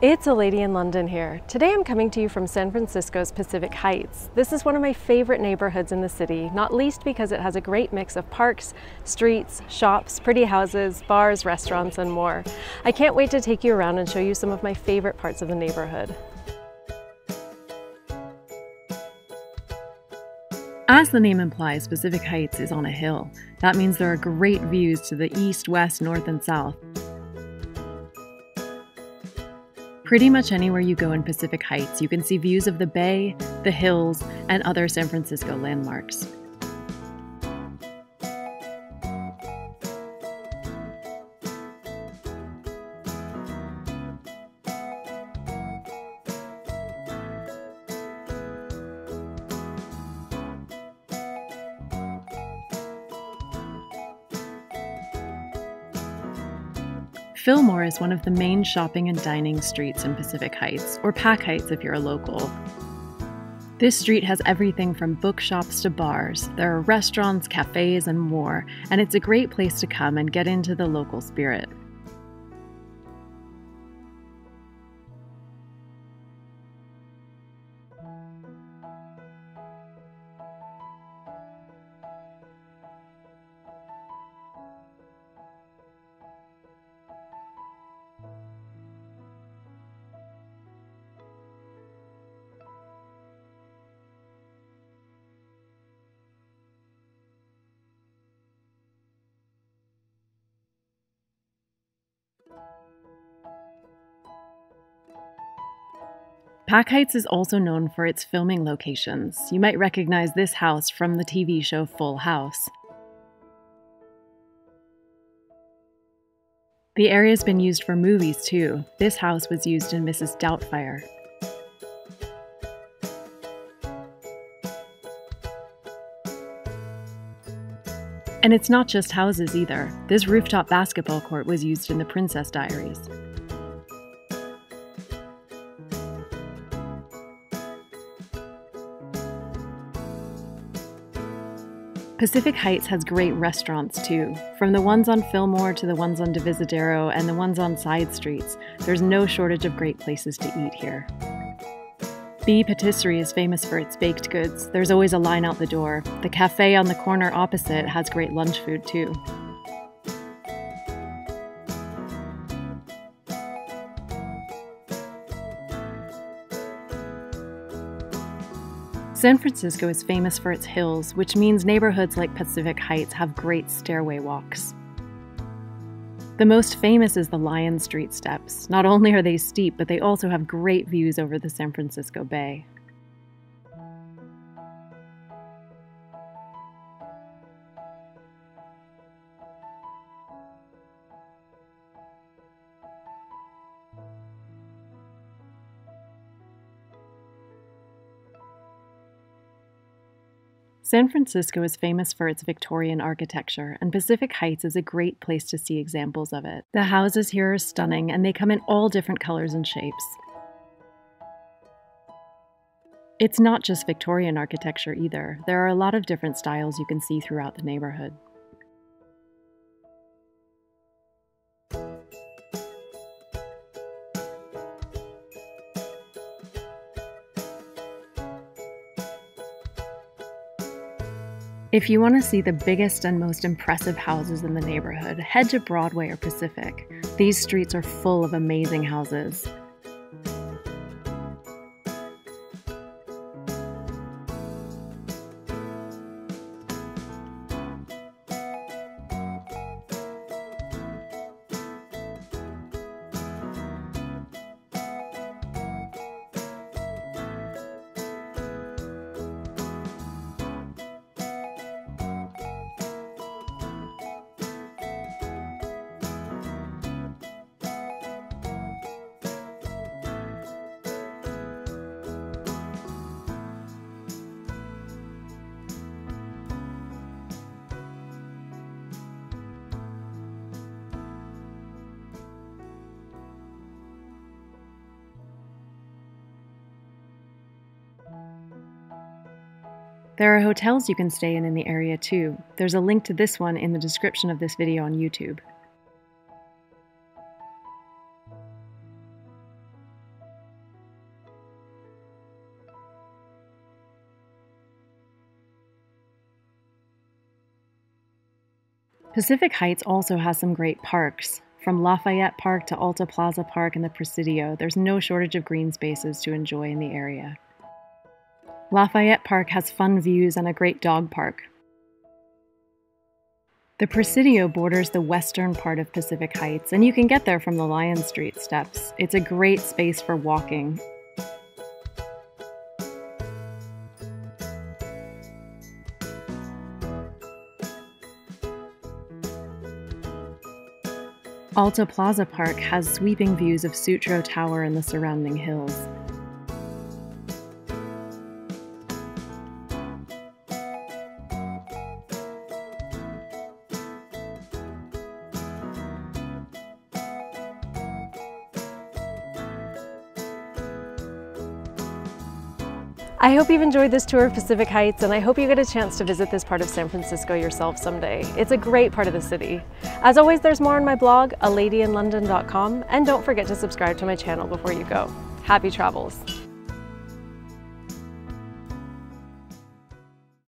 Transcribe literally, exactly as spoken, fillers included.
It's A Lady in London here. Today I'm coming to you from San Francisco's Pacific Heights. This is one of my favorite neighborhoods in the city, not least because it has a great mix of parks, streets, shops, pretty houses, bars, restaurants, and more. I can't wait to take you around and show you some of my favorite parts of the neighborhood. As the name implies, Pacific Heights is on a hill. That means there are great views to the east, west, north, and south. Pretty much anywhere you go in Pacific Heights, you can see views of the bay, the hills, and other San Francisco landmarks. Fillmore is one of the main shopping and dining streets in Pacific Heights, or Pac Heights if you're a local. This street has everything from bookshops to bars. There are restaurants, cafes, and more, and it's a great place to come and get into the local spirit. Pac Heights is also known for its filming locations. You might recognize this house from the T V show Full House. The area's been used for movies too. This house was used in Missus Doubtfire. And it's not just houses either. This rooftop basketball court was used in the Princess Diaries. Pacific Heights has great restaurants too. From the ones on Fillmore to the ones on Divisadero and the ones on side streets, there's no shortage of great places to eat here. B Patisserie is famous for its baked goods. There's always a line out the door. The cafe on the corner opposite has great lunch food too. San Francisco is famous for its hills, which means neighborhoods like Pacific Heights have great stairway walks. The most famous is the Lyon Street Steps. Not only are they steep, but they also have great views over the San Francisco Bay. San Francisco is famous for its Victorian architecture, and Pacific Heights is a great place to see examples of it. The houses here are stunning, and they come in all different colors and shapes. It's not just Victorian architecture either. There are a lot of different styles you can see throughout the neighborhood. If you want to see the biggest and most impressive houses in the neighborhood, head to Broadway or Pacific. These streets are full of amazing houses. There are hotels you can stay in in the area too. There's a link to this one in the description of this video on YouTube. Pacific Heights also has some great parks. From Lafayette Park to Alta Plaza Park and the Presidio, there's no shortage of green spaces to enjoy in the area. Lafayette Park has fun views and a great dog park. The Presidio borders the western part of Pacific Heights, and you can get there from the Lyon Street Steps. It's a great space for walking. Alta Plaza Park has sweeping views of Sutro Tower and the surrounding hills. I hope you've enjoyed this tour of Pacific Heights, and I hope you get a chance to visit this part of San Francisco yourself someday. It's a great part of the city. As always, there's more on my blog, a lady in london dot com, and don't forget to subscribe to my channel before you go. Happy travels!